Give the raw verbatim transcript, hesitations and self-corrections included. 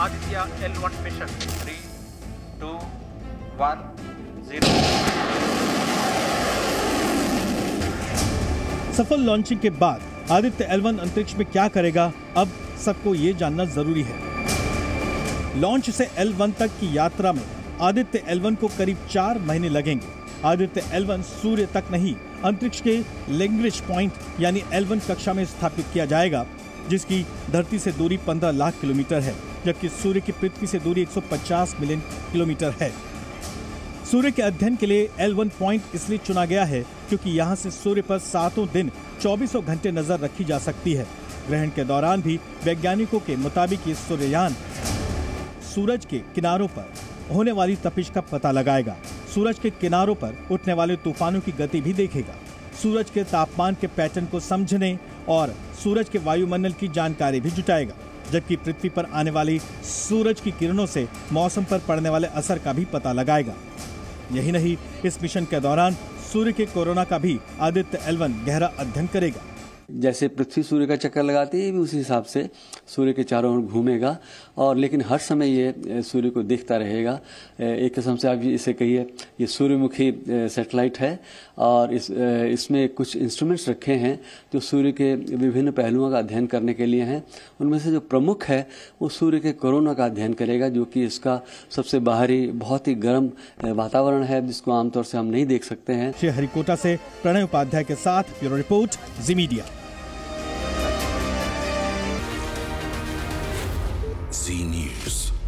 Aditya L one mission. Three two one zero. सफल launching के बाद आदित्य एल वन अंतरिक्ष में क्या करेगा, अब सबको ये जानना जरूरी है। लॉन्च से एल वन तक की यात्रा में आदित्य एल वन को करीब चार महीने लगेंगे। आदित्य एल वन सूर्य तक नहीं, अंतरिक्ष के लैंग्रेज पॉइंट यानी एलवन कक्षा में स्थापित किया जाएगा, जिसकी धरती से दूरी पंद्रह लाख किलोमीटर है, जबकि सूर्य की पृथ्वी से दूरी एक सौ पचास मिलियन किलोमीटर है। सूर्य के अध्ययन के लिए एल वन पॉइंट इसलिए चुना गया है क्योंकि यहाँ से सूर्य पर सातों दिन चौबीसों घंटे नजर रखी जा सकती है। ग्रहण के दौरान भी वैज्ञानिकों के मुताबिक ये सूर्ययान सूरज के किनारों पर होने वाली तपिश का पता लगाएगा, सूरज के किनारों पर उठने वाले तूफानों की गति भी देखेगा, सूरज के तापमान के पैटर्न को समझने और सूरज के वायुमंडल की जानकारी भी जुटाएगा, जबकि पृथ्वी पर आने वाली सूरज की किरणों से मौसम पर पड़ने वाले असर का भी पता लगाएगा। यही नहीं, इस मिशन के दौरान सूर्य के कोरोना का भी आदित्य एल वन गहरा अध्ययन करेगा। जैसे पृथ्वी सूर्य का चक्कर लगाती है, भी उसी हिसाब से सूर्य के चारों ओर घूमेगा, और लेकिन हर समय ये सूर्य को देखता रहेगा। एक किस्म से आप इसे कहिए ये सूर्यमुखी सैटेलाइट है, और इस इसमें कुछ इंस्ट्रूमेंट्स रखे हैं जो सूर्य के विभिन्न पहलुओं का अध्ययन करने के लिए हैं। उनमें से जो प्रमुख है वो सूर्य के कोरोना का अध्ययन करेगा, जो कि इसका सबसे बाहरी बहुत ही गर्म वातावरण है, जिसको आमतौर से हम नहीं देख सकते हैं। श्रीहरिकोटा से प्रणय उपाध्याय के साथ ब्यूरो रिपोर्ट, जी मीडिया। Z News।